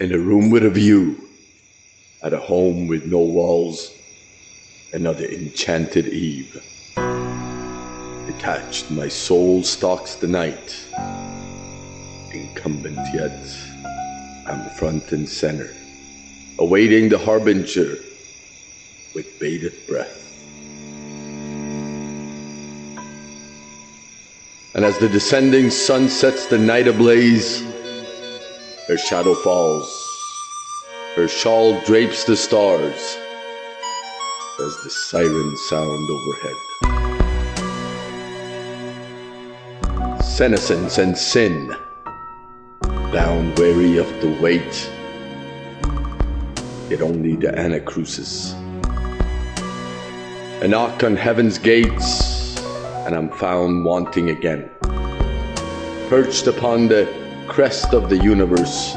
in a room with a view, at a home with no walls, another enchanted eve. Detached, my soul stalks the night, incumbent yet, I'm front and center, awaiting the harbinger with bated breath. And as the descending sun sets the night ablaze, her shadow falls, her shawl drapes the stars, as the siren sound overhead. Senescence and sin, down weary of the weight, yet only the anacrusis. A knock on heaven's gates, and I'm found wanting again. Perched upon the crest of the universe,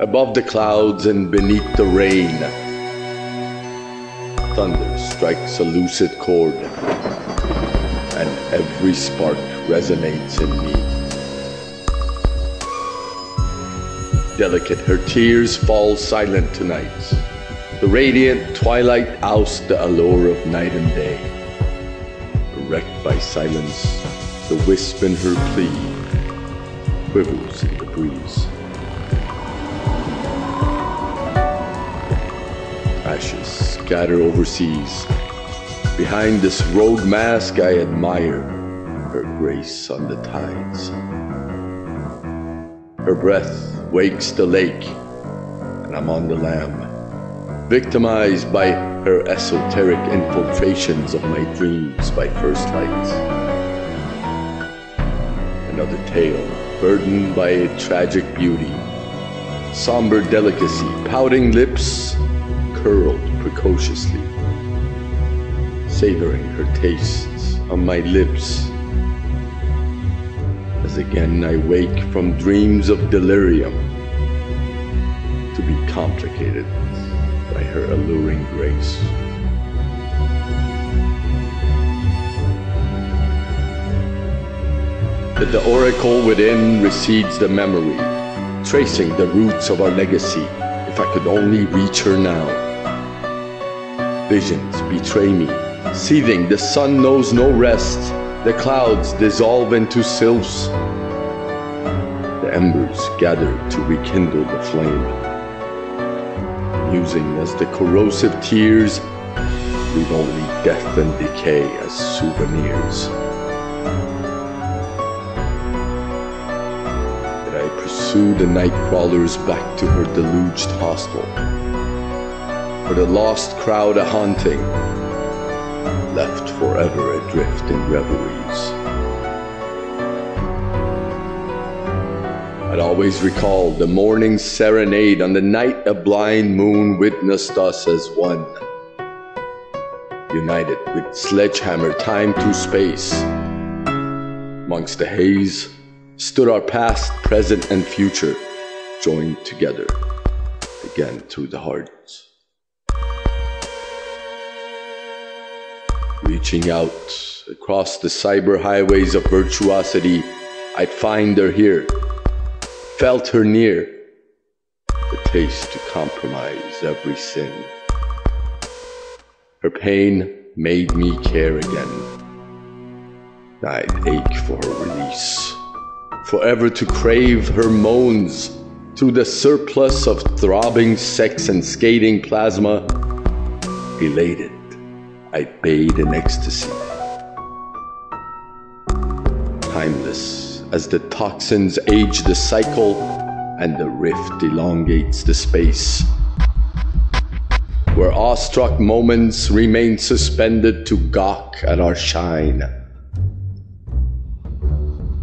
above the clouds and beneath the rain, thunder strikes a lucid chord, and every spark resonates in me. Delicate, her tears fall silent tonight. The radiant twilight ousts the allure of night and day. Wrecked by silence, the wisp in her plea quivers in the breeze. Ashes scatter overseas. Behind this rogue mask I admire her grace on the tides. Her breath wakes the lake, and I'm on the lam, victimized by her esoteric infiltrations of my dreams by first lights. Another tale, burdened by a tragic beauty, somber delicacy, pouting lips curled precociously, savoring her tastes on my lips, as again I wake from dreams of delirium to be complicated by her alluring grace. But the oracle within recedes the memory, tracing the roots of our legacy. If I could only reach her now. Visions betray me, seething, the sun knows no rest, the clouds dissolve into sylphs, the embers gather to rekindle the flame, using as the corrosive tears leave only death and decay as souvenirs. Did I pursue the night crawlers back to her deluged hostel, for the lost crowd a haunting, left forever adrift in reveries? I'd always recall the morning serenade on the night a blind moon witnessed us as one, united with sledgehammer time to space. Amongst the haze stood our past, present, and future, joined together again through the hearts. Reaching out across the cyber highways of virtuosity, I'd find her here. Felt her near, the taste to compromise every sin. Her pain made me care again. I'd ache for her release, forever to crave her moans through the surplus of throbbing sex and skating plasma. Elated, I'd bathe in ecstasy. Timeless, as the toxins age the cycle and the rift elongates the space, where awestruck moments remain suspended to gawk at our shine.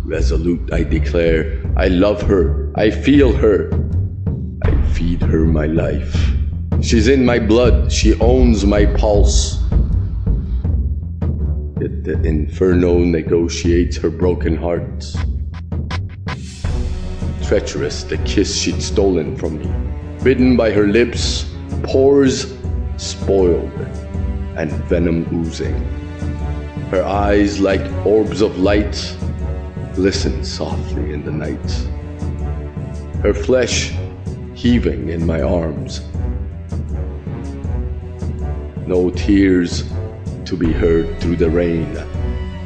Resolute, I declare, I love her, I feel her, I feed her my life. She's in my blood, she owns my pulse. Yet the inferno negotiates her broken heart. Treacherous, the kiss she'd stolen from me, bitten by her lips, pores spoiled and venom oozing. Her eyes, like orbs of light, glisten softly in the night. Her flesh, heaving in my arms. No tears to be heard through the rain.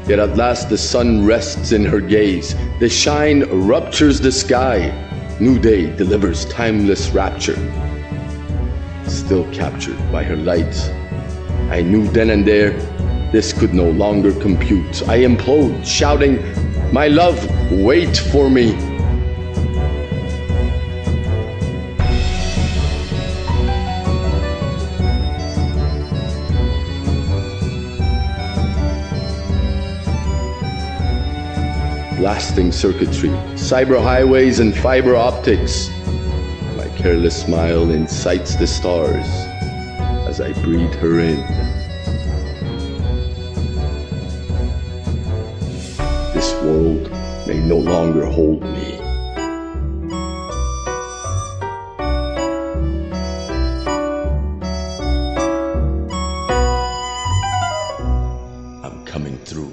Yet at last the sun rests in her gaze. The shine ruptures the sky. New day delivers timeless rapture. Still captured by her lights, I knew then and there this could no longer compute. I implode, shouting, "My love, wait for me!" Blasting circuitry, cyber highways and fiber optics. My careless smile incites the stars as I breathe her in. This world may no longer hold me. I'm coming through.